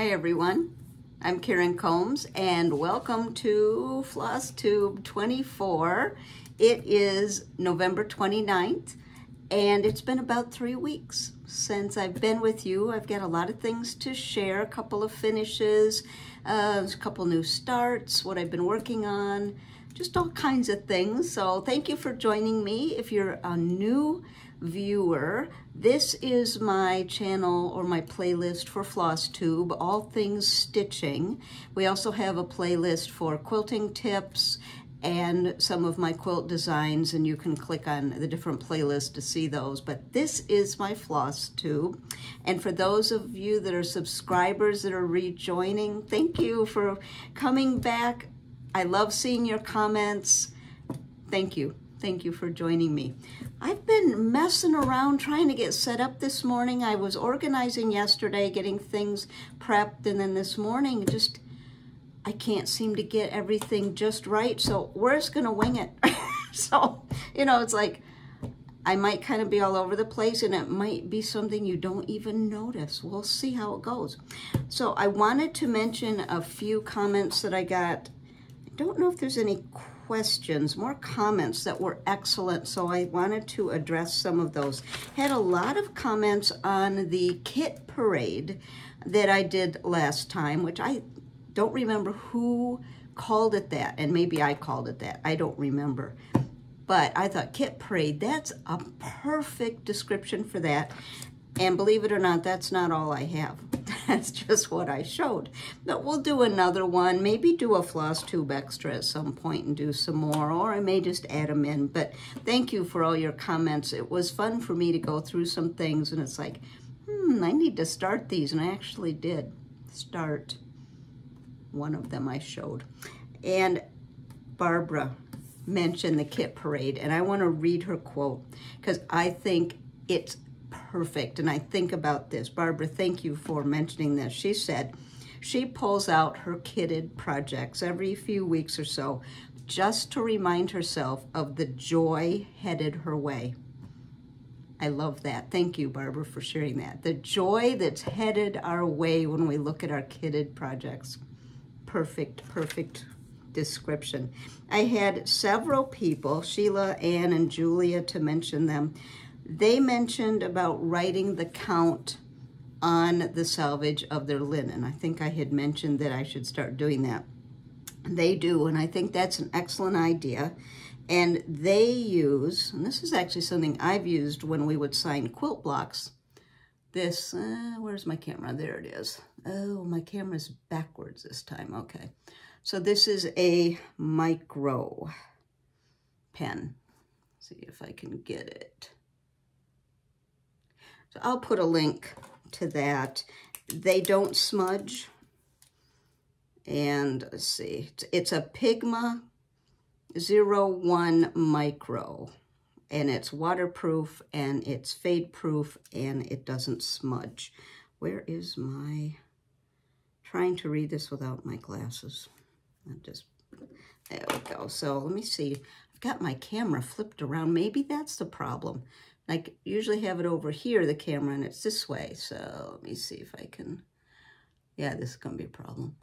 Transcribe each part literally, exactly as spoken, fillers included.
Hi everyone, I'm Karen Combs and welcome to FlossTube twenty-four. It is November twenty-ninth and it's been about three weeks since I've been with you. I've got a lot of things to share, a couple of finishes, uh, a couple new starts, what I've been working on, just all kinds of things. So thank you for joining me. If you're a new viewer, this is my channel or my playlist for FlossTube, all things stitching. We also have a playlist for quilting tips and some of my quilt designs, and you can click on the different playlists to see those. But this is my FlossTube. And for those of you that are subscribers that are rejoining, thank you for coming back. I love seeing your comments. Thank you. Thank you for joining me. I've been messing around trying to get set up this morning. I was organizing yesterday, getting things prepped, and then this morning just, I can't seem to get everything just right, so we're just gonna wing it. So, you know, it's like, I might kind of be all over the place and it might be something you don't even notice. We'll see how it goes. So I wanted to mention a few comments that I got. I don't know if there's any questions, more comments that were excellent, so I wanted to address some of those. Had a lot of comments on the kit parade that I did last time, which I don't remember who called it that, and maybe I called it that, I don't remember. But I thought kit parade, that's a perfect description for that. And believe it or not, that's not all I have. That's just what I showed. But we'll do another one, maybe do a FlossTube extra at some point and do some more, or I may just add them in. But thank you for all your comments. It was fun for me to go through some things, and it's like, hmm, I need to start these. And I actually did start one of them I showed. And Barbara mentioned the kit parade, and I want to read her quote because I think it's perfect. And I think about this. Barbara, thank you for mentioning this. She said she pulls out her kitted projects every few weeks or so just to remind herself of the joy headed her way. I love that. Thank you, Barbara, for sharing that. The joy that's headed our way when we look at our kitted projects. Perfect, perfect description. I had several people, Sheila, Ann, and Julia, to mention them. They mentioned about writing the count on the salvage of their linen. I think I had mentioned that I should start doing that. They do, and I think that's an excellent idea. And they use, and this is actually something I've used when we would sign quilt blocks. This, uh, where's my camera? There it is. Oh, my camera's backwards this time. Okay. So this is a micro pen. Let's see if I can get it. So I'll put a link to that. They don't smudge. And let's see, it's a Pigma zero one Micro. And it's waterproof, and it's fade proof, and it doesn't smudge. Where is my, trying to read this without my glasses. I just, there we go. So let me see, I've got my camera flipped around. Maybe that's the problem. I usually have it over here, the camera, and it's this way. So let me see if I can, yeah, this is gonna be a problem.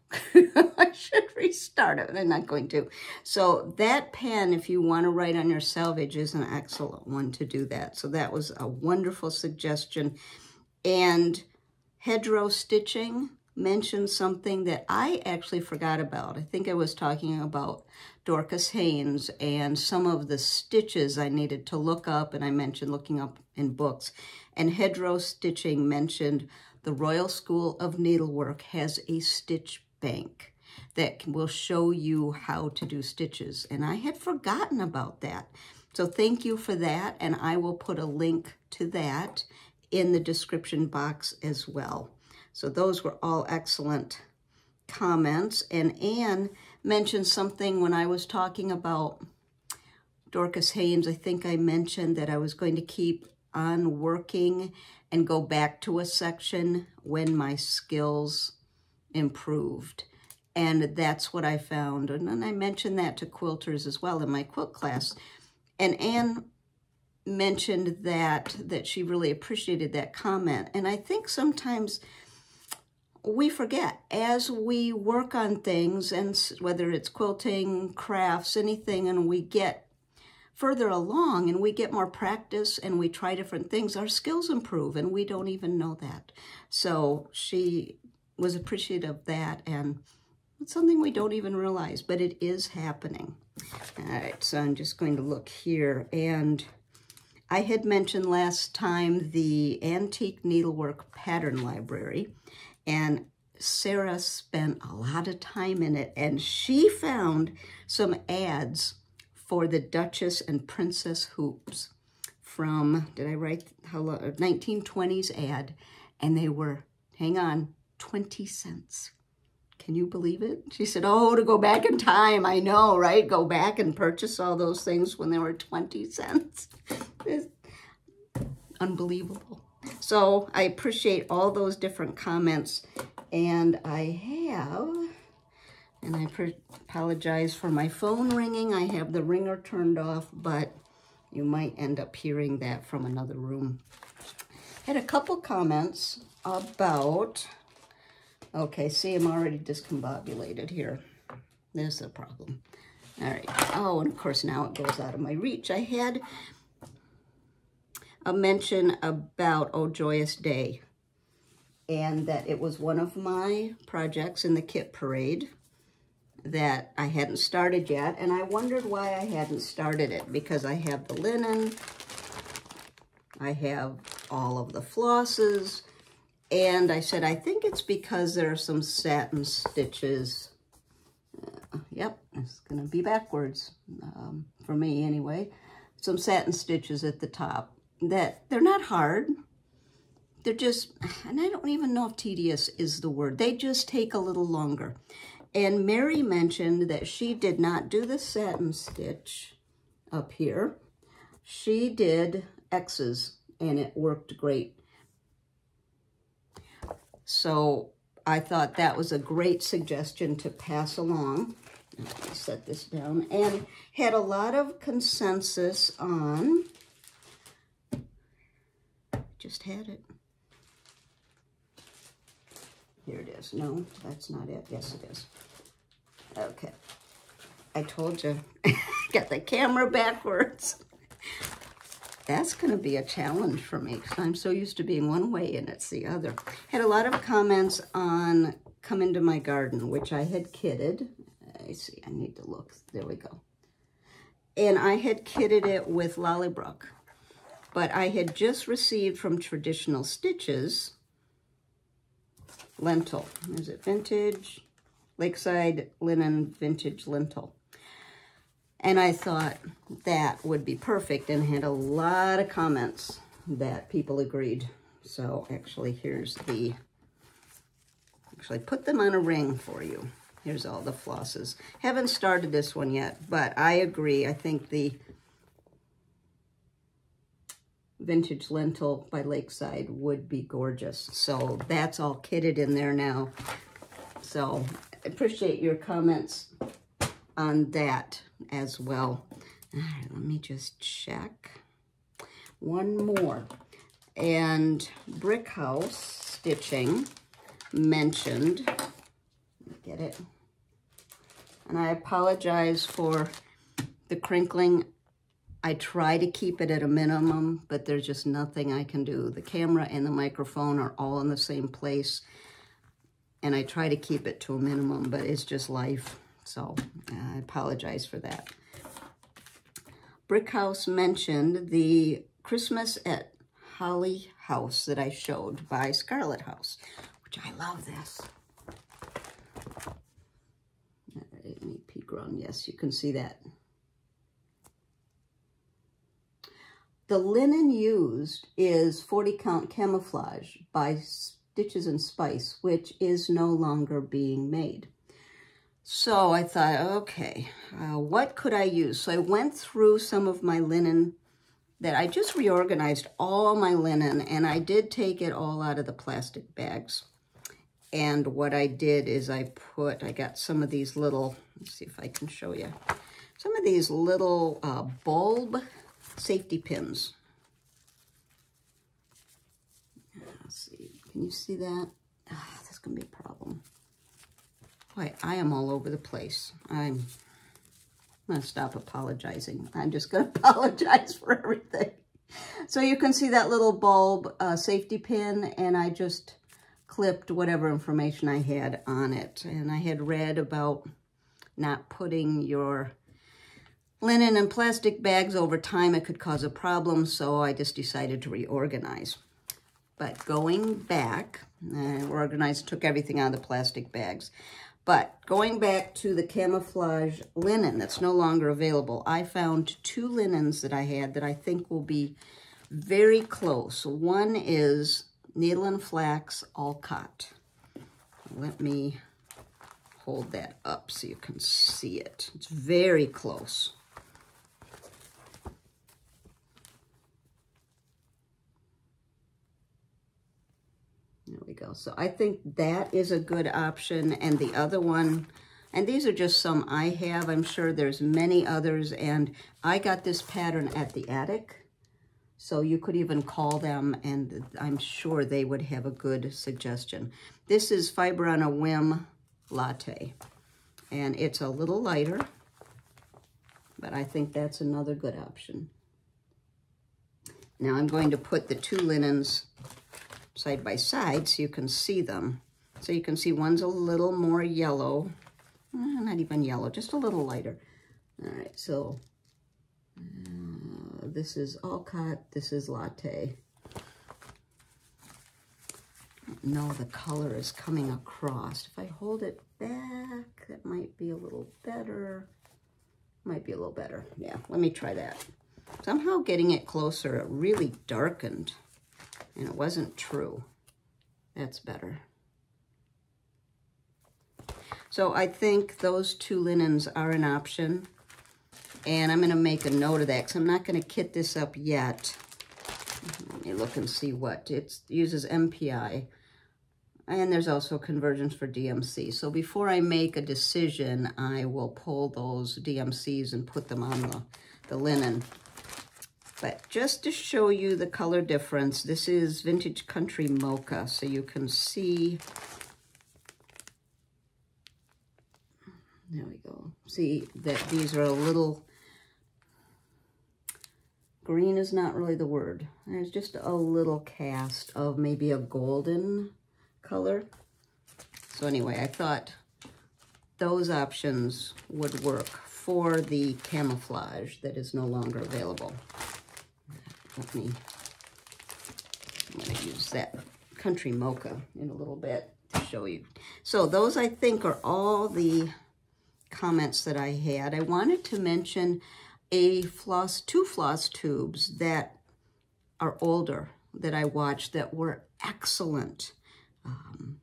I should restart it, but I'm not going to. So that pen, if you wanna write on your salvage, is an excellent one to do that. So that was a wonderful suggestion. And Hedgerow Stitching mentioned something that I actually forgot about. I think I was talking about Dorcas Haynes and some of the stitches I needed to look up, and I mentioned looking up in books. And Hedgerow Stitching mentioned the Royal School of Needlework has a stitch bank that will show you how to do stitches. And I had forgotten about that. So thank you for that, and I will put a link to that in the description box as well. So those were all excellent comments. And Anne mentioned something when I was talking about Dorcas Haynes. I think I mentioned that I was going to keep on working and go back to a section when my skills improved. And that's what I found. And then I mentioned that to quilters as well in my quilt class. And Anne mentioned that, that she really appreciated that comment. And I think sometimes we forget as we work on things, and whether it's quilting, crafts, anything, and we get further along and we get more practice and we try different things, our skills improve and we don't even know that. So she was appreciative of that, and it's something we don't even realize, but it is happening. All right, so I'm just going to look here, and I had mentioned last time the Antique Needlework Pattern Library, and Sarah spent a lot of time in it, and she found some ads for the Duchess and Princess Hoops from, did I write, how long, nineteen twenties ad, and they were, hang on, twenty cents. Can you believe it? She said, oh, to go back in time. I know, right? Go back and purchase all those things when they were twenty cents. It's unbelievable. So I appreciate all those different comments. And I have, and I apologize for my phone ringing. I have the ringer turned off, but you might end up hearing that from another room. I had a couple comments about, okay, see, I'm already discombobulated here. There's the problem. All right. Oh, and of course, now it goes out of my reach. I had a mention about Oh Joyous Day, and that it was one of my projects in the kit parade that I hadn't started yet, and I wondered why I hadn't started it, because I have the linen, I have all of the flosses, and I said, I think it's because there are some satin stitches. Uh, yep, it's going to be backwards um, for me anyway. Some satin stitches at the top that they're not hard. They're just, and I don't even know if tedious is the word. They just take a little longer. And Mary mentioned that she did not do the satin stitch up here. She did X's, and it worked great. So I thought that was a great suggestion to pass along. Let me set this down. And had a lot of consensus on, just had it. Here it is. No, that's not it. Yes, it is. Okay. I told you. Got the camera backwards. That's going to be a challenge for me, because I'm so used to being one way and it's the other. Had a lot of comments on Come Into My Garden, which I had kitted. I see, I need to look. There we go. And I had kitted it with Lollybrook, but I had just received from Traditional Stitches lentil. Is it Vintage Lakeside Linen Vintage Lentil? And I thought that would be perfect, and had a lot of comments that people agreed. So actually, here's the, actually put them on a ring for you. Here's all the flosses. Haven't started this one yet, but I agree. I think the Vintage Lentil by Lakeside would be gorgeous. So that's all kitted in there now. So I appreciate your comments on that as well. All right, let me just check one more. And Brick House Stitching mentioned, get it? And I apologize for the crinkling. I try to keep it at a minimum, but there's just nothing I can do. The camera and the microphone are all in the same place, and I try to keep it to a minimum, but it's just life. So uh, I apologize for that. Brick House mentioned the Christmas at Holly House that I showed by Scarlet House, which I love this. Let me peek around. Yes, you can see that. The linen used is forty count camouflage by Stitches and Spice, which is no longer being made. So I thought, okay, uh, what could I use? So I went through some of my linen that I just reorganized, all my linen, and I did take it all out of the plastic bags. And what I did is I put, I got some of these little, let's see if I can show you, some of these little uh, bulb safety pins. Let's see, can you see that? Oh, that's going to be a problem. Boy, I am all over the place. I'm, I'm going to stop apologizing. I'm just going to apologize for everything. So you can see that little bulb uh, safety pin, and I just clipped whatever information I had on it. And I had read about not putting your linen and plastic bags over time. It could cause a problem, so I just decided to reorganize. But going back, I organized, took everything out of the plastic bags. But going back to the camouflage linen that's no longer available, I found two linens that I had that I think will be very close. One is Needle and Flax Alcott. Let me hold that up so you can see it. It's very close. There we go. So I think that is a good option. And the other one, and these are just some I have. I'm sure there's many others. And I got this pattern at the attic. So you could even call them, and I'm sure they would have a good suggestion. This is Fiber on a Whim Latte. And it's a little lighter, but I think that's another good option. Now I'm going to put the two linens side by side so you can see them. So you can see one's a little more yellow, not even yellow, just a little lighter. All right, so uh, this is Alcott, this is Latte. I don't know, the color is coming across. If I hold it back, that might be a little better. Might be a little better. Yeah, let me try that. Somehow getting it closer, it really darkened. And it wasn't true. That's better. So I think those two linens are an option. And I'm going to make a note of that because I'm not going to kit this up yet. Let me look and see what. It uses M P I. And there's also conversions for D M C. So before I make a decision, I will pull those D M Cs and put them on the, the linen. But just to show you the color difference, this is Vintage Country Mocha, so you can see, there we go, see that these are a little, green is not really the word. There's just a little cast of maybe a golden color. So anyway, I thought those options would work for the camouflage that is no longer available. Let me, I'm going to use that Country Mocha in a little bit to show you. So those, I think, are all the comments that I had. I wanted to mention a floss, two floss tubes that are older that I watched that were excellent. Um,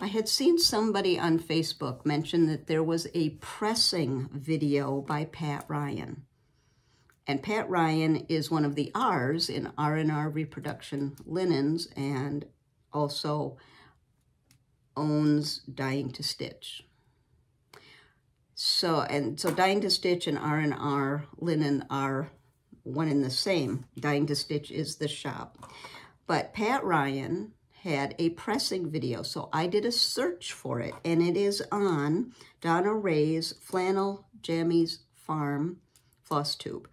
I had seen somebody on Facebook mention that there was a pressing video by Pat Ryan. And Pat Ryan is one of the R's in R and R Reproduction Linens, and also owns Dyeing to Stitch. So, and so Dyeing to Stitch and R and R Linen are one and the same. Dyeing to Stitch is the shop. But Pat Ryan had a pressing video, so I did a search for it, and it is on Donna Ray's Flannel Jammies Farm floss tube.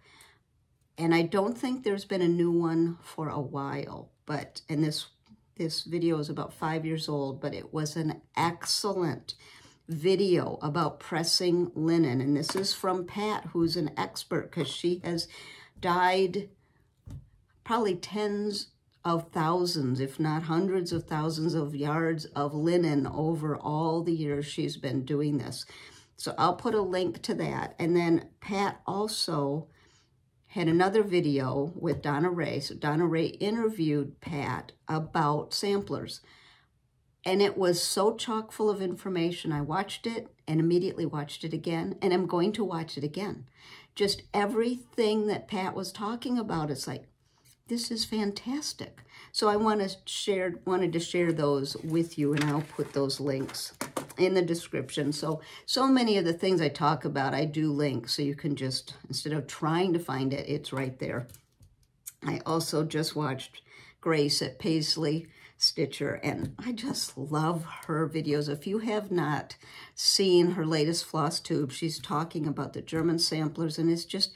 And I don't think there's been a new one for a while, but, and this, this video is about five years old, but it was an excellent video about pressing linen. And this is from Pat, who's an expert, because she has dyed probably tens of thousands, if not hundreds of thousands of yards of linen over all the years she's been doing this. So I'll put a link to that. And then Pat also had another video with Donna Ray. So Donna Ray interviewed Pat about samplers. And it was so chock full of information. I watched it and immediately watched it again. And I'm going to watch it again. Just everything that Pat was talking about, it's like, this is fantastic. So I want to share, wanted to share those with you. And I'll put those links in the description. So, so many of the things I talk about, I do link, so you can just, instead of trying to find it, it's right there. I also just watched Grace at Paisley Stitcher, and I just love her videos. If you have not seen her latest FlossTube, she's talking about the German samplers, and it's just,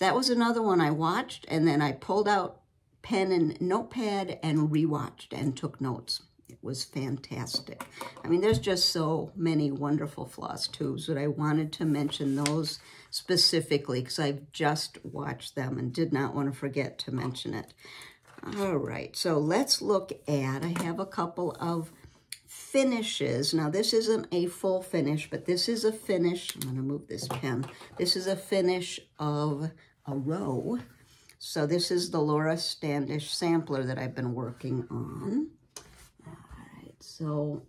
that was another one I watched, and then I pulled out pen and notepad and rewatched and took notes. It was fantastic. I mean, there's just so many wonderful floss tubes, but I wanted to mention those specifically because I've just watched them and did not want to forget to mention it. All right, so let's look at, I have a couple of finishes. Now, this isn't a full finish, but this is a finish. I'm going to move this pen. This is a finish of a row. So this is the Laura Standish sampler that I've been working on. All right, so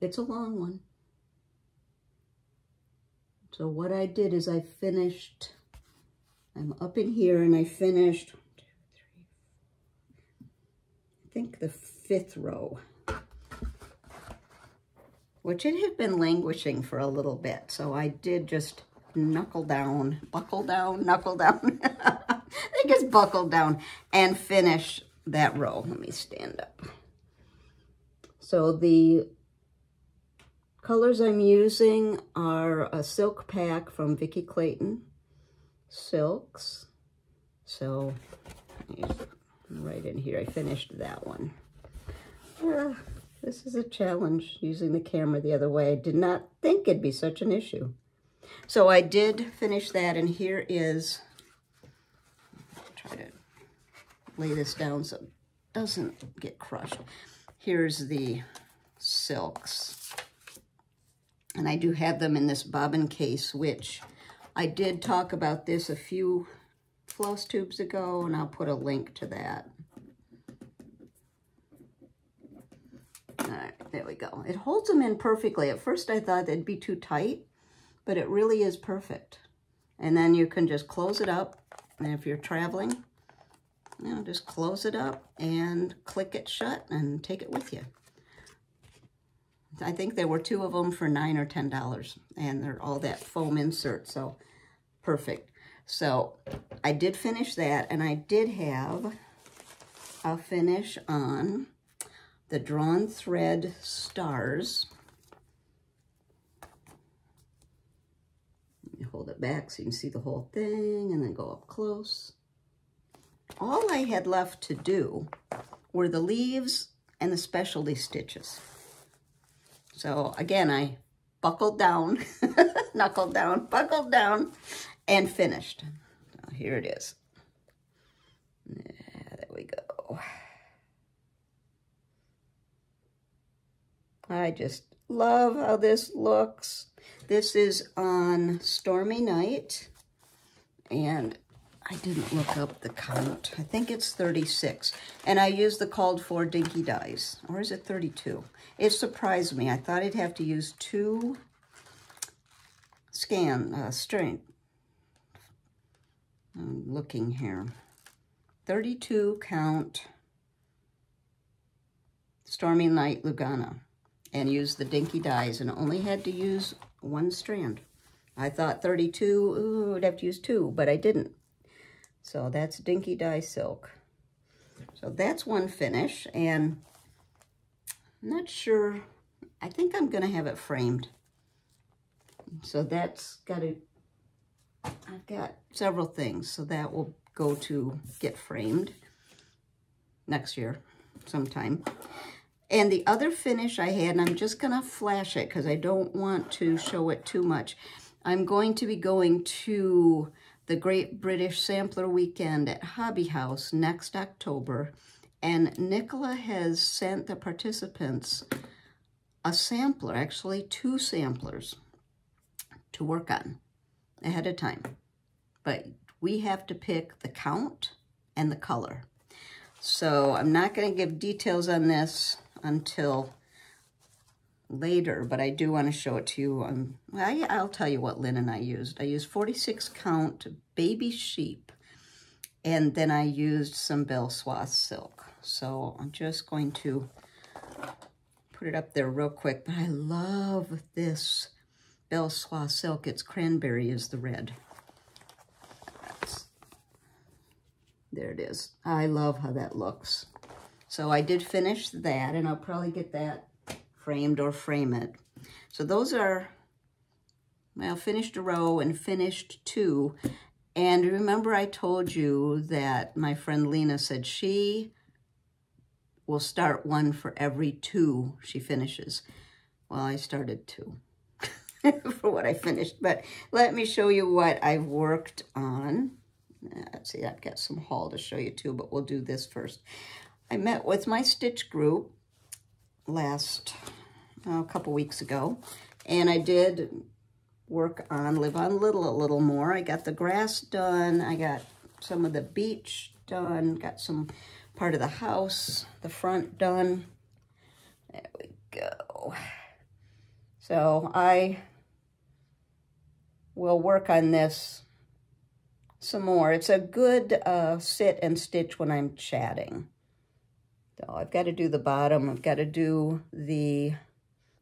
it's a long one. So what I did is I finished, I'm up in here and I finished, I think the fifth row, which it had been languishing for a little bit. So I did just knuckle down, buckle down, knuckle down. I think it's buckled down and finish that row. Let me stand up. So the colors I'm using are a silk pack from Vicki Clayton Silks. So right in here, I finished that one. Uh, this is a challenge, using the camera the other way. I did not think it'd be such an issue. So I did finish that, and here is, I'll try to lay this down so it doesn't get crushed. Here's the silks. And I do have them in this bobbin case, which I did talk about this a few floss tubes ago, and I'll put a link to that. All right, there we go. It holds them in perfectly. At first I thought it'd be too tight, but it really is perfect. And then you can just close it up, and if you're traveling, you know, just close it up and click it shut and take it with you. I think there were two of them for nine or ten dollars, and they're all that foam insert, so perfect. So I did finish that, and I did have a finish on the Drawn Thread Stars. Let me hold it back so you can see the whole thing, and then go up close. All I had left to do were the leaves and the specialty stitches. So again, I buckled down, knuckled down, buckled down, and finished. Oh, here it is. Yeah, there we go. I just love how this looks. This is on Stormy Night, and I didn't look up the count. I think it's thirty-six, and I used the called for Dinky Dyes, or is it thirty-two? It surprised me. I thought I'd have to use two scan uh, string. I'm looking here, thirty-two count Stormy Night Lugana, and used the Dinky Dyes, and only had to use one strand. I thought thirty-two, ooh, I'd have to use two, but I didn't. So that's Dinky Dye Silk. So that's one finish, and I'm not sure, I think I'm gonna have it framed. So that's got a, I've got several things, so that will go to get framed next year sometime. And the other finish I had, and I'm just going to flash it because I don't want to show it too much. I'm going to be going to the Great British Sampler Weekend at Hobby House next October, and Nicola has sent the participants a sampler, actually two samplers, to work on ahead of time, but we have to pick the count and the color. So I'm not going to give details on this until later, but I do want to show it to you. Um, I, I'll tell you what linen I used. I used forty-six count baby sheep, and then I used some Belle Soie silk. So I'm just going to put it up there real quick, but I love this Belle Soie silk. It's cranberry is the red. That's There it is. I love how that looks. So I did finish that, and I'll probably get that framed or frame it. So those are, well, finished a row and finished two. And remember I told you that my friend Lena said she will start one for every two she finishes. Well, I started two for what I finished, but let me show you what I've worked on. Let's see, I've got some haul to show you too, but we'll do this first. I met with my stitch group last, oh, a couple weeks ago, and I did work on Live on Little a little more. I got the grass done, I got some of the beach done, got some part of the house, the front done. There we go. So I will work on this some more. It's a good uh, sit and stitch when I'm chatting. So I've got to do the bottom, I've got to do the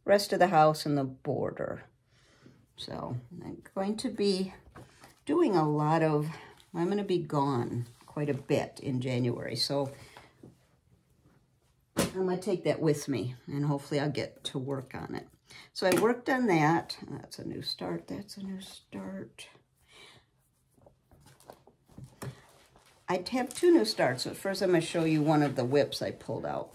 rest of the house and the border. So I'm going to be doing a lot of, I'm going to be gone quite a bit in January. So I'm going to take that with me, and hopefully I'll get to work on it. So I worked on that. That's a new start. That's a new start. I have two new starts, but first I'm going to show you one of the whips I pulled out.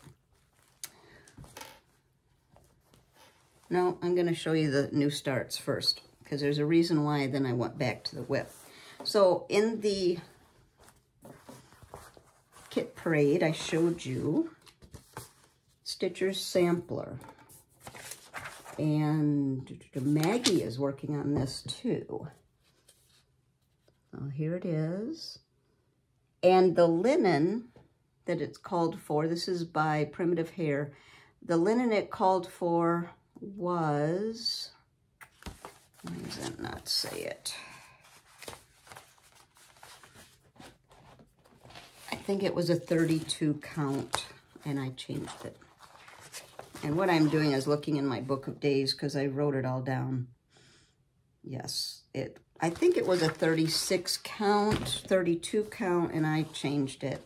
No, I'm going to show you the new starts first, because there's a reason why then I went back to the whip. So in the kit parade, I showed you Stitcher's Sampler. And Maggie is working on this too. Well, here it is. And the linen that it's called for, this is by Primitive Hair. The linen it called for was, why does it not say it? I think it was a thirty-two count, and I changed it. And what I'm doing is looking in my Book of Days, because I wrote it all down. Yes, it. I think it was a thirty-six count, thirty-two count, and I changed it.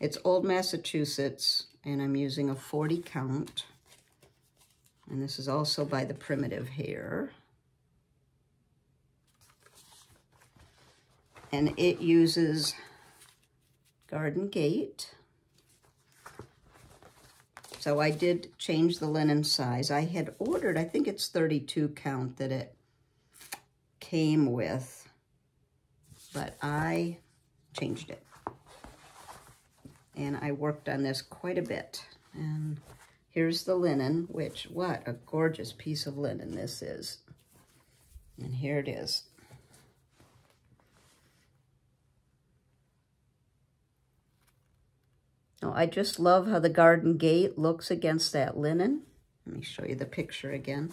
It's Old Massachusetts, and I'm using a forty count. And this is also by the Primitive Hair. And it uses Garden Gate. So I did change the linen size. I had ordered, I think it's thirty-two count that it came with, but I changed it. And I worked on this quite a bit. And here's the linen, which, what a gorgeous piece of linen this is. And here it is. Now, I just love how the Garden Gate looks against that linen. Let me show you the picture again.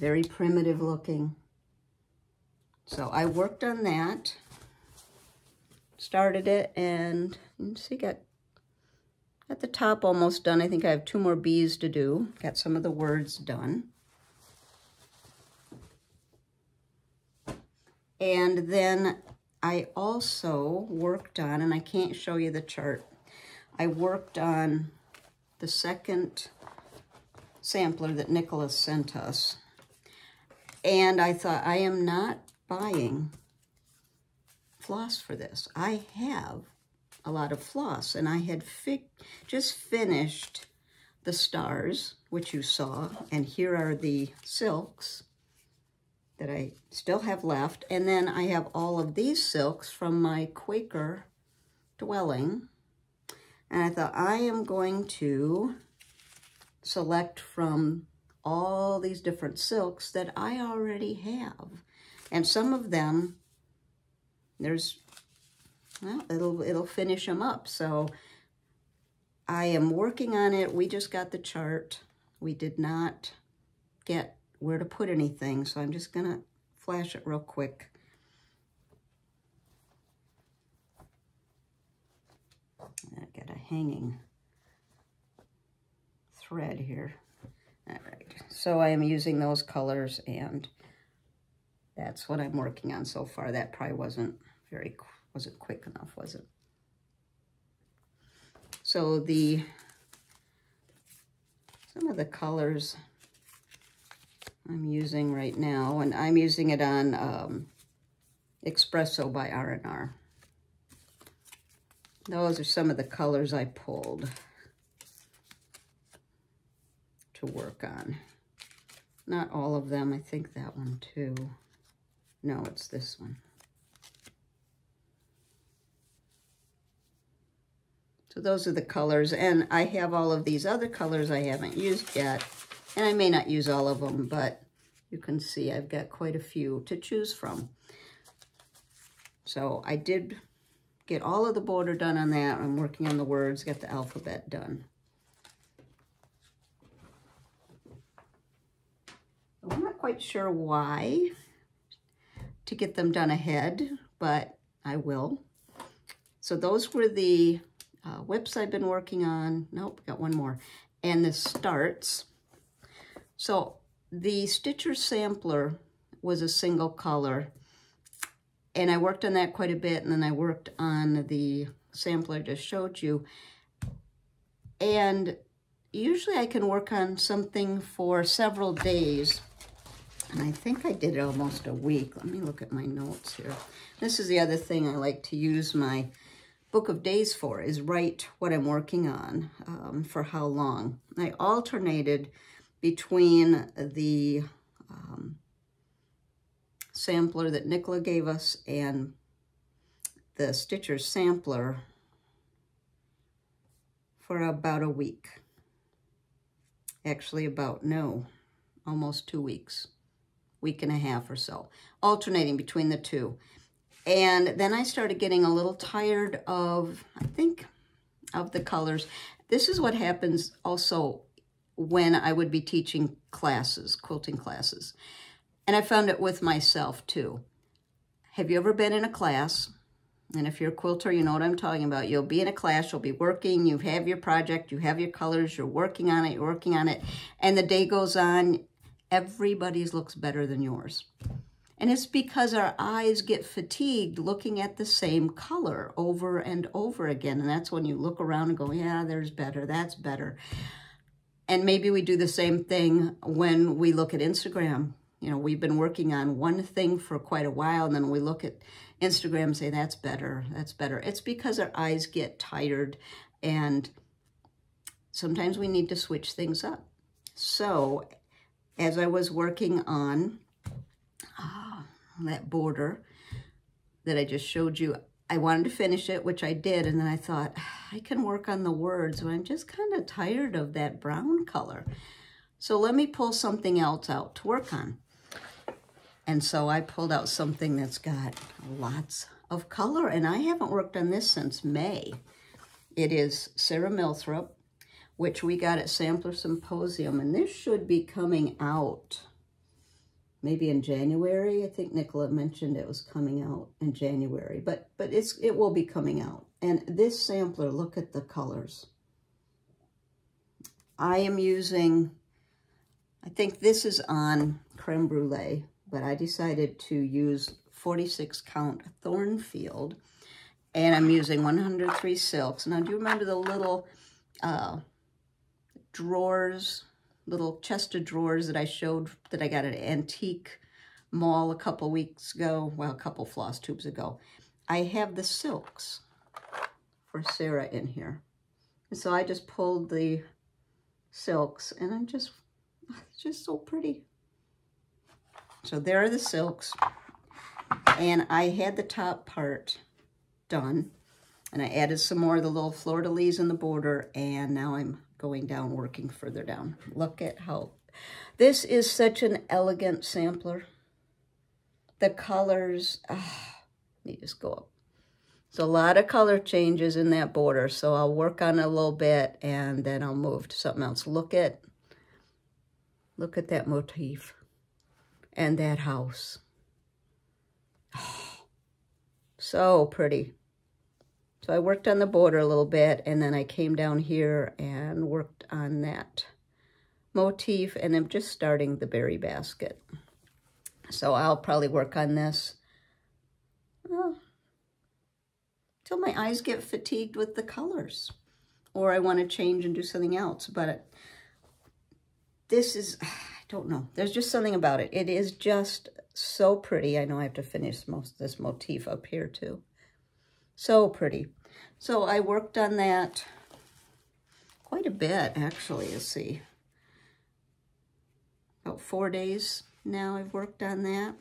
Very primitive looking. So I worked on that. Started it, and you can see got at the top almost done. I think I have two more B's to do. Got some of the words done. And then I also worked on, and I can't show you the chart, I worked on the second sampler that Nicola sent us. And I thought, I am not buying floss for this. I have a lot of floss, and I had fi- just finished the stars, which you saw, and here are the silks that I still have left, and then I have all of these silks from my Quaker dwelling, and I thought I am going to select from all these different silks that I already have, and some of them there's, well, it'll, it'll finish them up. So I am working on it. We just got the chart. We did not get where to put anything. So I'm just going to flash it real quick. I've got a hanging thread here. All right. So I am using those colors and that's what I'm working on so far. That probably wasn't very, wasn't quick enough, was it? So the, some of the colors I'm using right now, and I'm using it on um, Espresso by R and R. Those are some of the colors I pulled to work on. Not all of them, I think that one too. No, it's this one. So those are the colors, and I have all of these other colors I haven't used yet, and I may not use all of them, but you can see I've got quite a few to choose from. So I did get all of the border done on that. I'm working on the words, got the alphabet done. I'm not quite sure why to get them done ahead, but I will. So those were the uh, whips I've been working on. Nope, got one more. And the starts. So the Stitcher Sampler was a single color, and I worked on that quite a bit, and then I worked on the sampler I just showed you. And usually I can work on something for several days, and I think I did it almost a week. Let me look at my notes here. This is the other thing I like to use my Book of Days for, is write what I'm working on um, for how long. I alternated between the um, sampler that Nicola gave us and the Stitcher Sampler for about a week. Actually about, no, almost two weeks, week and a half or so, alternating between the two. And then I started getting a little tired of, I think, of the colors. This is what happens also when I would be teaching classes, quilting classes. And I found it with myself too. Have you ever been in a class? And if you're a quilter, you know what I'm talking about. You'll be in a class, you'll be working, you have your project, you have your colors, you're working on it, you're working on it. And the day goes on, everybody's looks better than yours. And it's because our eyes get fatigued looking at the same color over and over again. And that's when you look around and go, yeah, there's better, that's better. And maybe we do the same thing when we look at Instagram. You know, we've been working on one thing for quite a while, and then we look at Instagram and say, that's better, that's better. It's because our eyes get tired, and sometimes we need to switch things up. So as I was working on oh, that border that I just showed you, I wanted to finish it, which I did, and then I thought, I can work on the words, but I'm just kind of tired of that brown color. So let me pull something else out to work on. And so I pulled out something that's got lots of color, and I haven't worked on this since May. It is Sarah Milthrop, which we got at Sampler Symposium, and this should be coming out maybe in January. I think Nicola mentioned it was coming out in January, but but it's it will be coming out. And this sampler, look at the colors. I am using, I think this is on Creme Brulee, but I decided to use forty-six count Thornfield, and I'm using one hundred three silks. Now, do you remember the little uh, drawers, little chest of drawers that I showed that I got at an antique mall a couple weeks ago? Well, a couple floss tubes ago. I have the silks for Sarah in here. And so I just pulled the silks, and I'm just, it's just so pretty. So there are the silks, and I had the top part done, and I added some more of the little fleur-de-lis in the border, and now I'm going down, working further down. Look at how, this is such an elegant sampler. The colors, ah, let me just go up. So a lot of color changes in that border, so I'll work on it a little bit, and then I'll move to something else. Look at, look at that motif. And that house. Oh, so pretty. So I worked on the border a little bit, and then I came down here and worked on that motif, and I'm just starting the berry basket. So I'll probably work on this well, till my eyes get fatigued with the colors, or I want to change and do something else. But it, this is, I don't know. There's just something about it. It is just so pretty. I know I have to finish most of this motif up here too. So pretty. So I worked on that quite a bit, actually. Let's see. About four days now I've worked on that.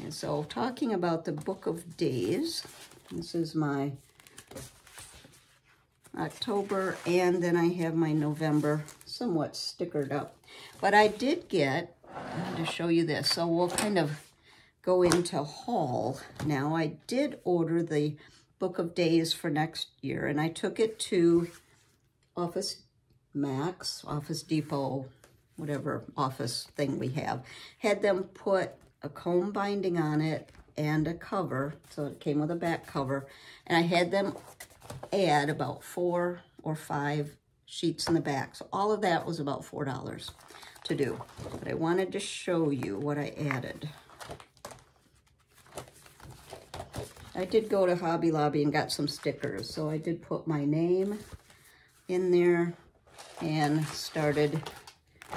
And so talking about the Book of Days, this is my October, and then I have my November somewhat stickered up. But I did get, I'm going to show you this, so we'll kind of go into haul now. I did order the Book of Days for next year, and I took it to Office Max, Office Depot, whatever office thing we have. Had them put a comb binding on it and a cover, so it came with a back cover, and I had them add about four or five sheets in the back. So all of that was about four dollars to do. But I wanted to show you what I added. I did go to Hobby Lobby and got some stickers, so I did put my name in there and started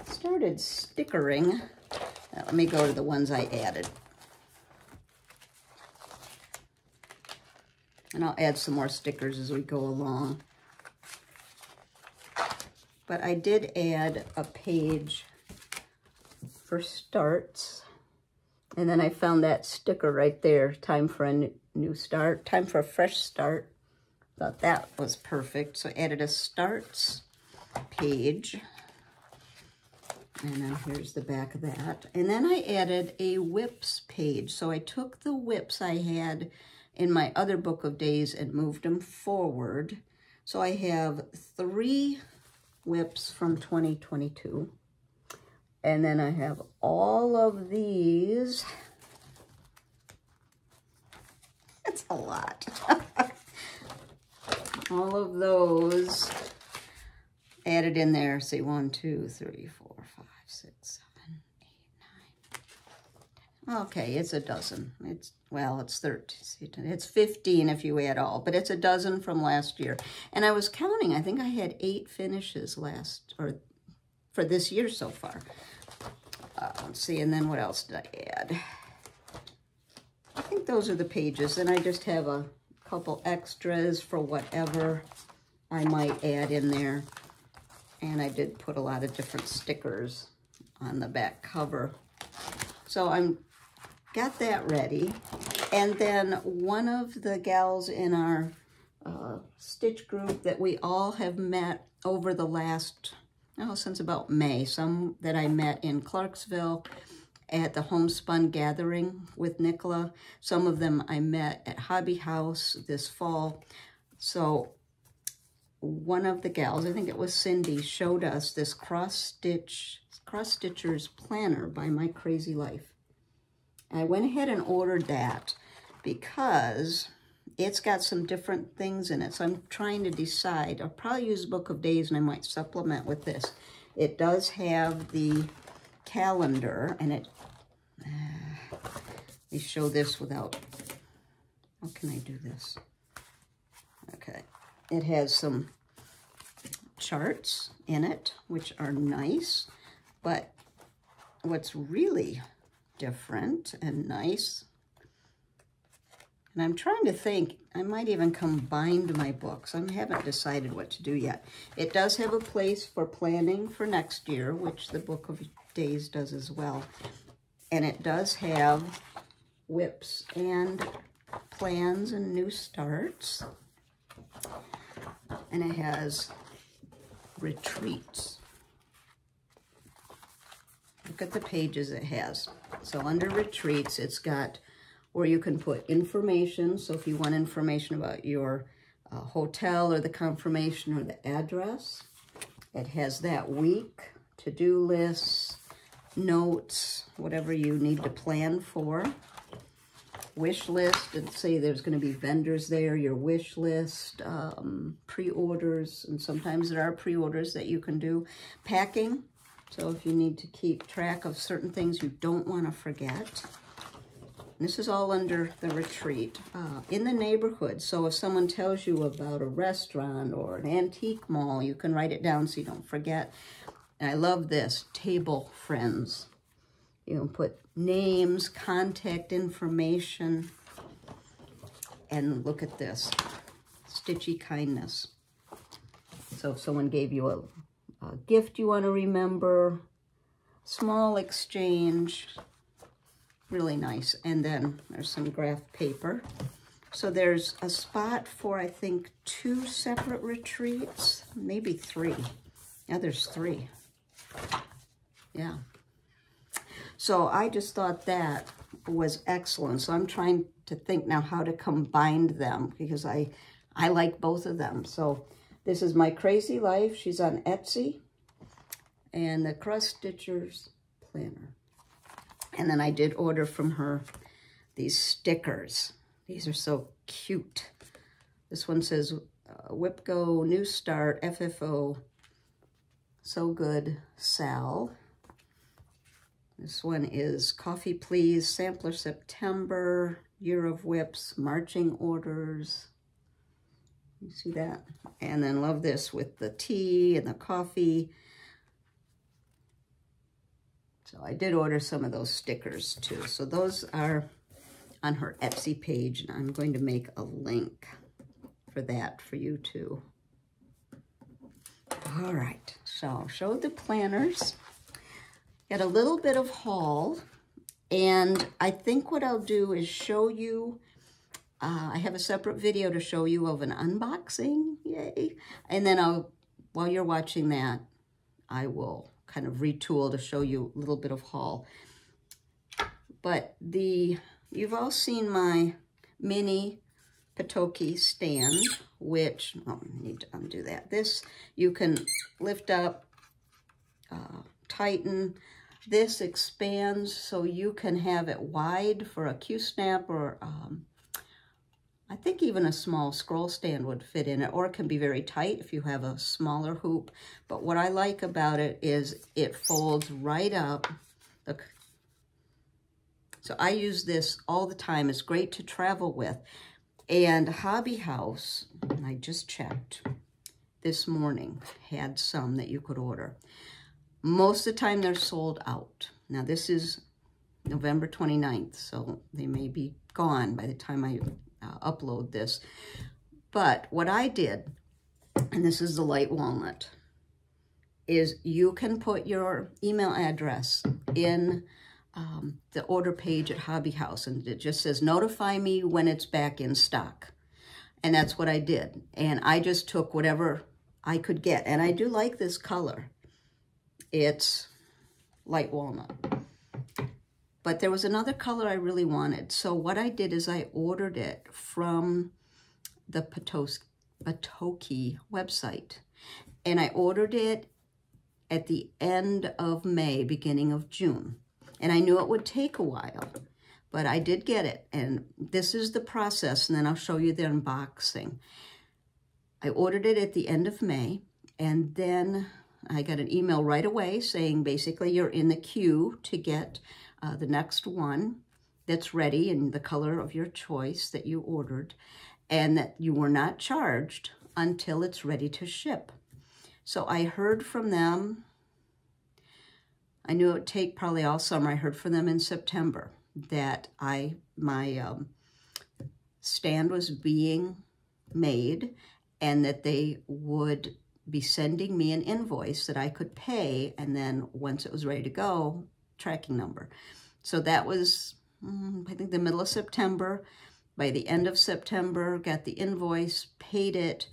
started stickering. Now, let me go to the ones I added. And I'll add some more stickers as we go along. But I did add a page for starts. And then I found that sticker right there, time for a new start, time for a fresh start. Thought that was perfect. So I added a starts page. And now here's the back of that. And then I added a whips page. So I took the whips I had in my other Book of Days and moved them forward. So I have three whips from twenty twenty-two. And then I have all of these. It's a lot. All of those added in there. See, one, two, three, four, five, six, seven, eight, nine, ten. Okay, it's a dozen. It's Well, it's thirteen, it's fifteen if you add all, but it's a dozen from last year. And I was counting, I think I had eight finishes last, or for this year so far. Uh, let's see, and then what else did I add? I think those are the pages, and I just have a couple extras for whatever I might add in there. And I did put a lot of different stickers on the back cover. So I'm got that ready, and then one of the gals in our uh, stitch group that we all have met over the last, oh, since about May, some that I met in Clarksville at the Homespun Gathering with Nicola, some of them I met at Hobby House this fall. So one of the gals, I think it was Cindy, showed us this cross stitch, Cross Stitcher's Planner by My Crazy Life. I went ahead and ordered that because it's got some different things in it. So I'm trying to decide. I'll probably use Book of Days, and I might supplement with this. It does have the calendar, and it, uh, let me show this without, how can I do this? Okay. It has some charts in it, which are nice, but what's really different and nice, and I'm trying to think, I might even combine my books. I haven't decided what to do yet. It does have a place for planning for next year, which the Book of Days does as well, and it does have whips and plans and new starts, and it has retreats. Look at the pages it has. So under retreats, it's got where you can put information. So if you want information about your uh, hotel or the confirmation or the address, it has that week, to-do lists, notes, whatever you need to plan for. Wish list, and say there's going to be vendors there, your wish list, um, pre-orders, and sometimes there are pre-orders that you can do. Packing. So if you need to keep track of certain things you don't want to forget. This is all under the retreat, uh, in the neighborhood. So if someone tells you about a restaurant or an antique mall, you can write it down so you don't forget. And I love this, table friends. You can put names, contact information, and look at this, Stitchy Kindness. So if someone gave you a, a gift you want to remember, small exchange, really nice. And then there's some graph paper. So there's a spot for, I think, two separate retreats, maybe three. Yeah, there's three. Yeah. So I just thought that was excellent. So I'm trying to think now how to combine them, because I, I like both of them. So this is My Crazy Life. She's on Etsy. And the Cross Stitcher's Planner. And then I did order from her these stickers. These are so cute. This one says, uh, W I P C O, New Start, F F O, So Good, Sal. This one is Coffee Please, Sampler September, Year of Whips, Marching Orders. You see that? And then love this with the tea and the coffee. So I did order some of those stickers too. So those are on her Etsy page, and I'm going to make a link for that for you too. All right, so showed the planners. Got a little bit of haul, and I think what I'll do is show you, uh, I have a separate video to show you of an unboxing, yay. And then I'll, while you're watching that, I will kind of retool to show you a little bit of haul. But the, you've all seen my mini Petoky stand, which, oh, I need to undo that. This you can lift up, uh, tighten. This expands so you can have it wide for a Q-snap, or um, I think even a small scroll stand would fit in it, or it can be very tight if you have a smaller hoop. But what I like about it is it folds right up. Look. So I use this all the time. It's great to travel with. And Hobby House, and I just checked this morning, had some that you could order. Most of the time they're sold out. Now this is November twenty-ninth, so they may be gone by the time I Uh, upload this. But what I did, and this is the light walnut, is you can put your email address in um, the order page at Hobby House, and it just says notify me when it's back in stock. And that's what I did, and I just took whatever I could get. And I do like this color, it's light walnut. But there was another color I really wanted. So what I did is I ordered it from the Petoky website. And I ordered it at the end of May, beginning of June. And I knew it would take a while, but I did get it. And this is the process, and then I'll show you the unboxing. I ordered it at the end of May, and then I got an email right away saying, basically, you're in the queue to get Uh, the next one that's ready in the color of your choice that you ordered, and that you were not charged until it's ready to ship. So I heard from them. I knew it would take probably all summer. I heard from them in September that I my um, stand was being made, and that they would be sending me an invoice that I could pay, and then once it was ready to go, tracking number. So that was, mm, I think, the middle of September. By the end of September, got the invoice, paid it,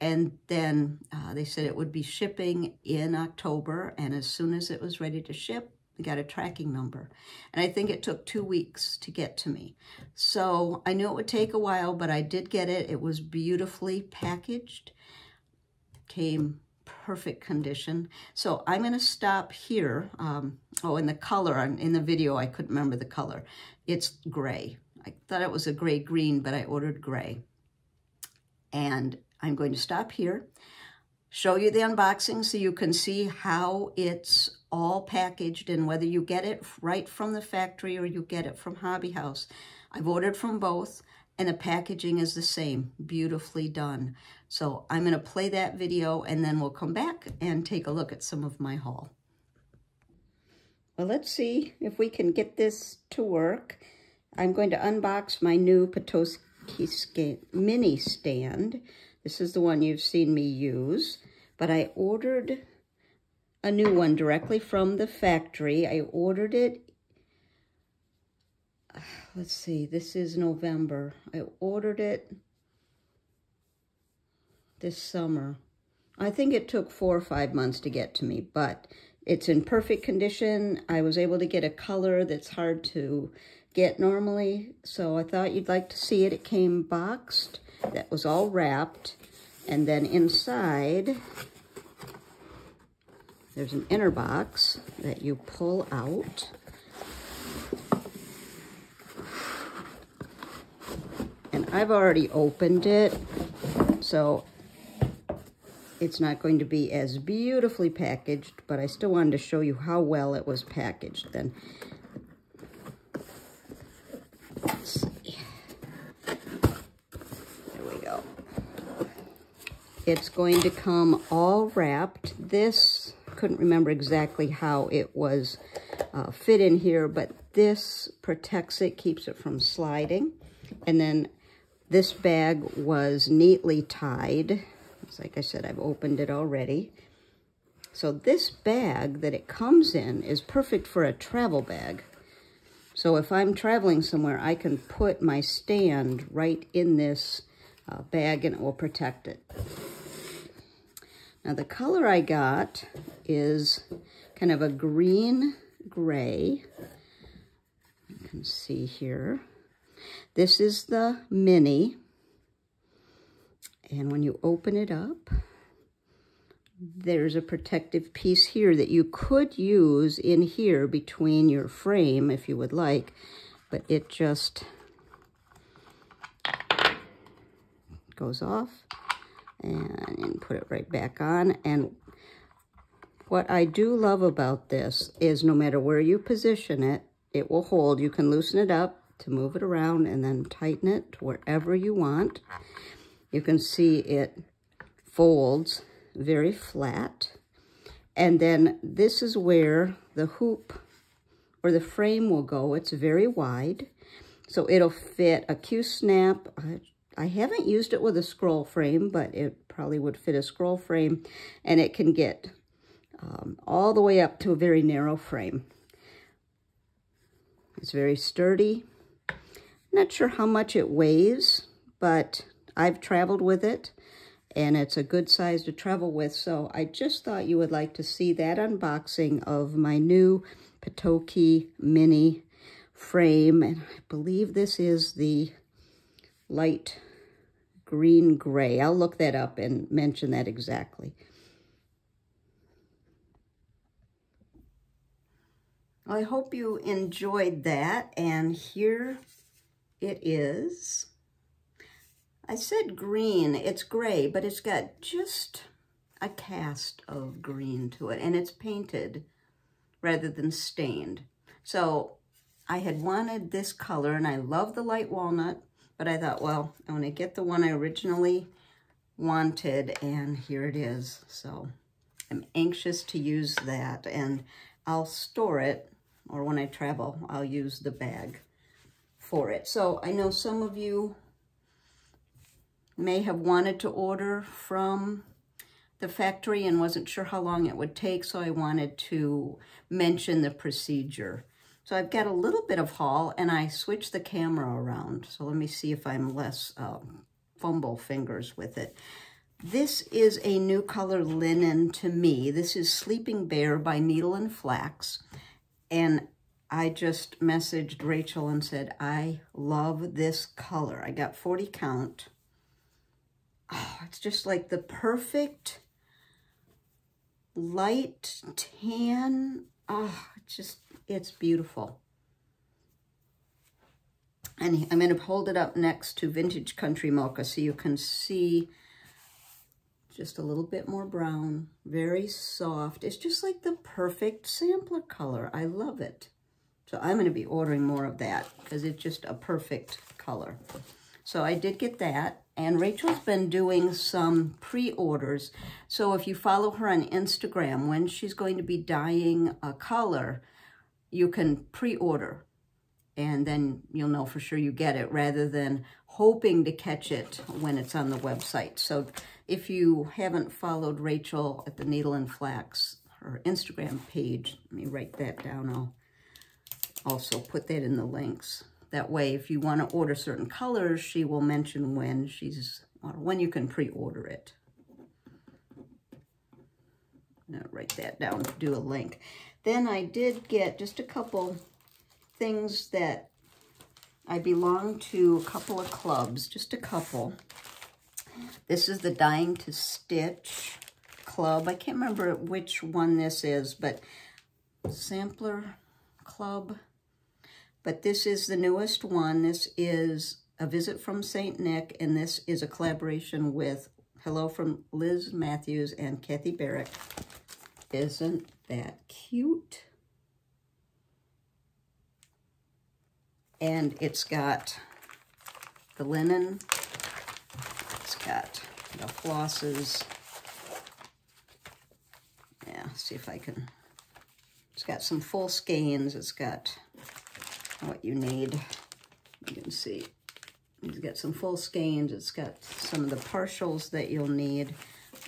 and then uh, they said it would be shipping in October, and as soon as it was ready to ship, we got a tracking number. And I think it took two weeks to get to me. So I knew it would take a while, but I did get it. It was beautifully packaged, came perfect condition. So I'm going to stop here. Um, oh, and the color in the video, I couldn't remember the color. It's gray. I thought it was a gray green, but I ordered gray. And I'm going to stop here. show you the unboxing so you can see how it's all packaged and whether you get it right from the factory or you get it from Hobby House. I've ordered from both and the packaging is the same, beautifully done. So I'm gonna play that video and then we'll come back and take a look at some of my haul. Well, let's see if we can get this to work. I'm going to unbox my new Petoky mini stand. This is the one you've seen me use, but I ordered a new one directly from the factory. I ordered it, let's see, this is November. I ordered it this summer. I think it took four or five months to get to me, but it's in perfect condition. I was able to get a color that's hard to get normally, so I thought you'd like to see it. It came boxed, that was all wrapped, and then inside there's an inner box that you pull out. And I've already opened it, so it's not going to be as beautifully packaged, but I still wanted to show you how well it was packaged then. Let's see. There we go. It's going to come all wrapped. This, couldn't remember exactly how it was uh, fit in here, but this protects it, keeps it from sliding. And then this bag was neatly tied. It's like I said, I've opened it already. So this bag that it comes in is perfect for a travel bag. So if I'm traveling somewhere, I can put my stand right in this uh, bag and it will protect it. Now the color I got is kind of a green gray. You can see here. This is the mini. And when you open it up, there's a protective piece here that you could use in here between your frame if you would like, but it just goes off. And put it right back on. And what I do love about this is no matter where you position it, it will hold. You can loosen it up to move it around and then tighten it to wherever you want. You can see it folds very flat. And then this is where the hoop or the frame will go. It's very wide. So it'll fit a Q-snap. I haven't used it with a scroll frame, but it probably would fit a scroll frame, and it can get um, all the way up to a very narrow frame. It's very sturdy. Not sure how much it weighs, but I've traveled with it, and it's a good size to travel with, so I just thought you would like to see that unboxing of my new Petoky mini frame, and I believe this is the light green gray. I'll look that up and mention that exactly. Well, I hope you enjoyed that, and here it is. I said green, it's gray, but it's got just a cast of green to it, and it's painted rather than stained. So I had wanted this color, and I love the light walnut, but I thought, well, I want to get the one I originally wanted, and here it is. So I'm anxious to use that, and I'll store it, or when I travel, I'll use the bag for it. So I know some of you may have wanted to order from the factory and wasn't sure how long it would take, so I wanted to mention the procedure. So I've got a little bit of haul, and I switched the camera around. So let me see if I'm less um, fumble fingers with it. This is a new color linen to me. This is Sleeping Bear by Needle and Flax. And I just messaged Rachel and said, I love this color. I got forty count. Oh, it's just like the perfect light tan. Oh, it's just... it's beautiful. And I'm going to hold it up next to Vintage Country Mocha so you can see just a little bit more brown, very soft. It's just like the perfect sampler color. I love it. So I'm going to be ordering more of that because it's just a perfect color. So I did get that, and Rachel's been doing some pre-orders. So if you follow her on Instagram, when she's going to be dyeing a color, you can pre-order, and then you'll know for sure you get it rather than hoping to catch it when it's on the website. So if you haven't followed Rachel at the Needle and Flax, her Instagram page, let me write that down. I'll also put that in the links. That way, if you want to order certain colors, she will mention when she's or when you can pre-order it. Now write that down, do a link. Then I did get just a couple things that I belong to, a couple of clubs, just a couple. This is the Dyeing to Stitch club. I can't remember which one this is, but sampler club. But this is the newest one. This is a visit from Saint Nick, and this is a collaboration with Hello from Liz Matthews and Kathy Barrick. Isn't that cute? And it's got the linen, it's got the flosses. Yeah, see if I can. It's got some full skeins, it's got what you need. You can see it's got some full skeins, it's got some of the partials that you'll need.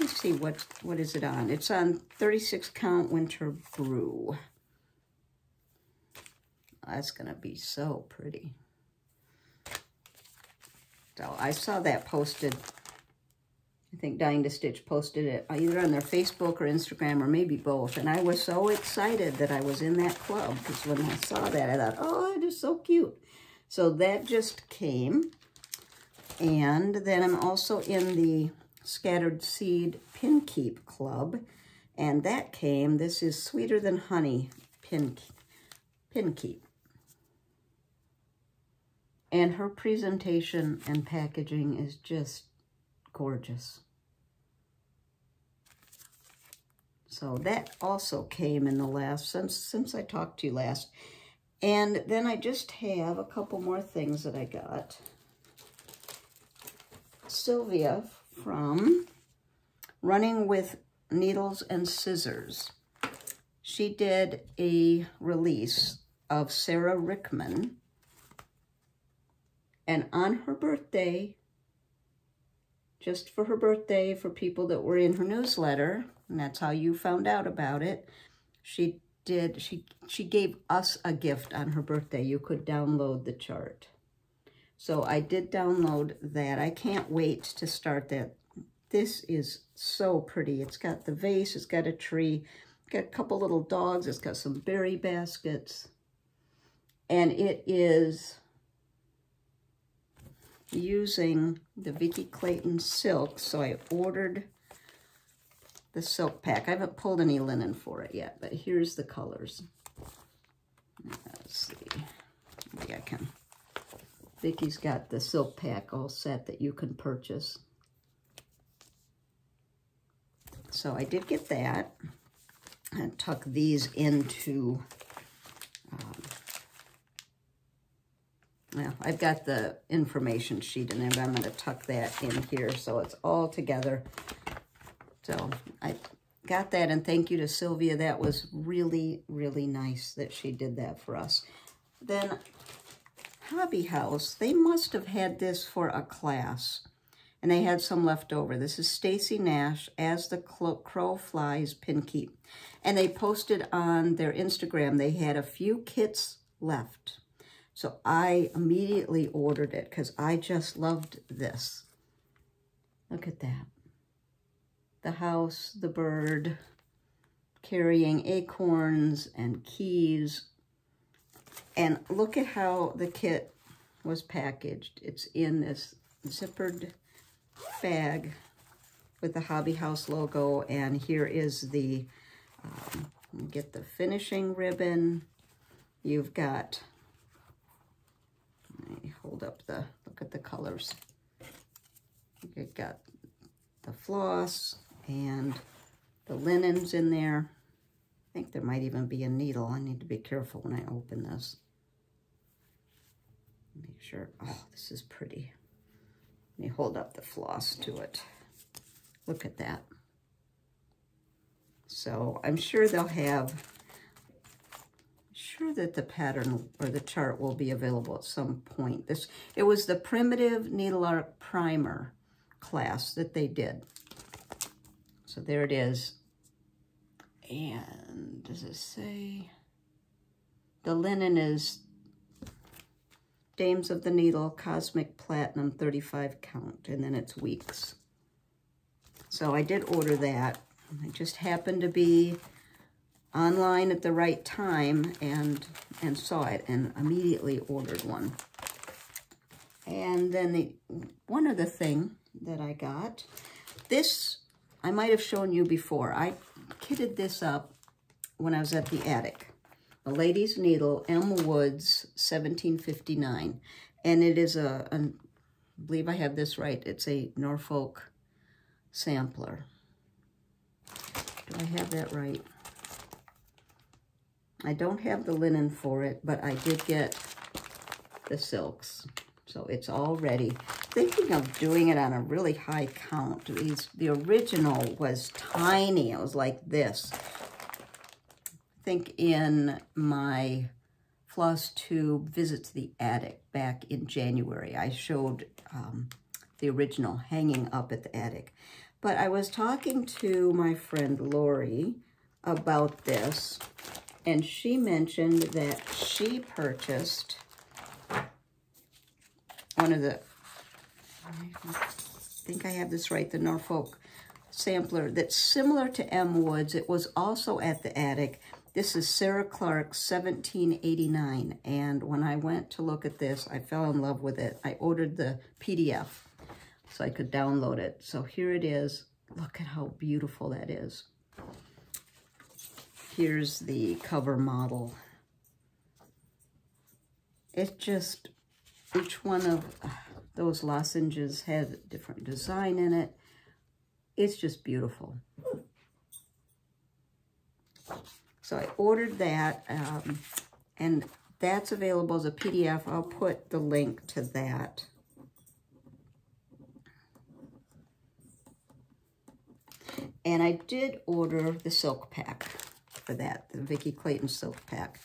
Let's see what what is it on. It's on thirty-six count winter brew. That's gonna be so pretty. So I saw that posted. I think Dyeing to Stitch posted it either on their Facebook or Instagram or maybe both. And I was so excited that I was in that club because when I saw that, I thought, oh, it is so cute. So that just came. And then I'm also in the Scattered Seed Pin Keep Club. And that came, this is Sweeter Than Honey Pin, Pin Keep. And her presentation and packaging is just gorgeous. So that also came in the last, since since I talked to you last. And then I just have a couple more things that I got. Sylvia from Running with Needles and Scissors. She did a release of Sarah Rickman. And on her birthday, just for her birthday, for people that were in her newsletter, and that's how you found out about it, she did, she, she gave us a gift on her birthday. You could download the chart. So I did download that. I can't wait to start that. This is so pretty. It's got the vase, it's got a tree, it's got a couple little dogs, it's got some berry baskets, and it is using the Vicki Clayton silk. So I ordered the silk pack. I haven't pulled any linen for it yet, but here's the colors. Let's see. Maybe I can. Vicki's got the silk pack all set that you can purchase. So I did get that. And tuck these into um, Now, I've got the information sheet in there, but I'm going to tuck that in here so it's all together. So I got that, and thank you to Sylvia. That was really, really nice that she did that for us. Then Hobby House, they must have had this for a class, and they had some left over. This is Stacy Nash, As the Crow Flies Pin Keep. And they posted on their Instagram, they had a few kits left. So I immediately ordered it because I just loved this. Look at that. The house, the bird, carrying acorns and keys. And look at how the kit was packaged. It's in this zippered bag with the Hobby House logo. And here is the, um, get the finishing ribbon. You've got, hold up the, look at the colors. You've got the floss and the linens in there. I think there might even be a needle. I need to be careful when I open this. Make sure, oh, this is pretty. Let me hold up the floss to it. Look at that. So I'm sure they'll have, I'm sure that the pattern or the chart will be available at some point. This, it was the Primitive Needle Art Primer class that they did. So there it is. And does it say? The linen is Dames of the Needle, Cosmic Platinum, thirty-five count, and then it's weeks. So I did order that. I just happened to be online at the right time and and saw it and immediately ordered one. And then the one other thing that I got, this I might have shown you before. I kitted this up when I was at the attic. A Lady's Needle, M. Woods, seventeen fifty-nine. And it is a, a, I believe I have this right, it's a Norfolk sampler. Do I have that right? I don't have the linen for it, but I did get the silks. So it's all ready. Thinking of doing it on a really high count. These, the original was tiny. It was like this. I think in my FlossTube visit to the attic back in January, I showed um, the original hanging up at the attic. But I was talking to my friend Lori about this, and she mentioned that she purchased one of the, I think I have this right, the Norfolk sampler that's similar to M. Woods. It was also at the attic. This is Sarah Clark, seventeen eighty-nine, and when I went to look at this, I fell in love with it. I ordered the P D F so I could download it. So here it is. Look at how beautiful that is. Here's the cover model. It just, each one of those lozenges had a different design in it. It's just beautiful. So I ordered that, um, and that's available as a P D F. I'll put the link to that. And I did order the silk pack for that, the Vicki Clayton silk pack.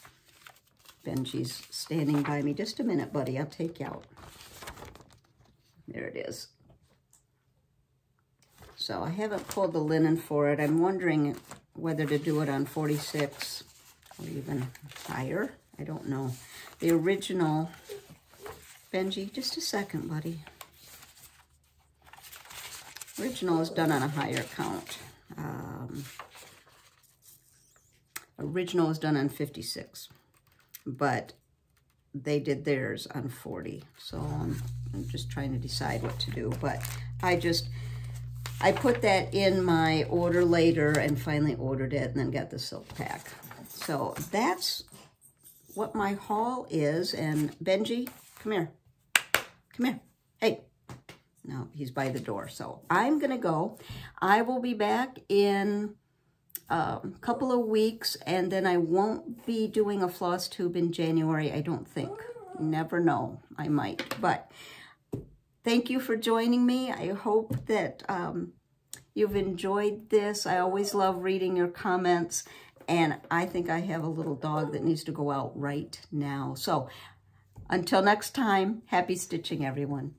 Benji's standing by me. Just a minute, buddy. I'll take you out. There it is. So I haven't pulled the linen for it. I'm wondering whether to do it on forty-six or even higher. I don't know. The original, Benji, just a second, buddy. Original is done on a higher count. Um, original is done on fifty-six, but they did theirs on forty. So I'm, I'm just trying to decide what to do, but I just, I put that in my order later and finally ordered it and then got the silk pack. So that's what my haul is. And Benji, come here. Come here. Hey. No, he's by the door. So I'm going to go. I will be back in a couple of weeks, and then I won't be doing a FlossTube in January, I don't think. Never know. I might. But thank you for joining me. I hope that um, you've enjoyed this. I always love reading your comments, and I think I have a little dog that needs to go out right now. So until next time, happy stitching, everyone.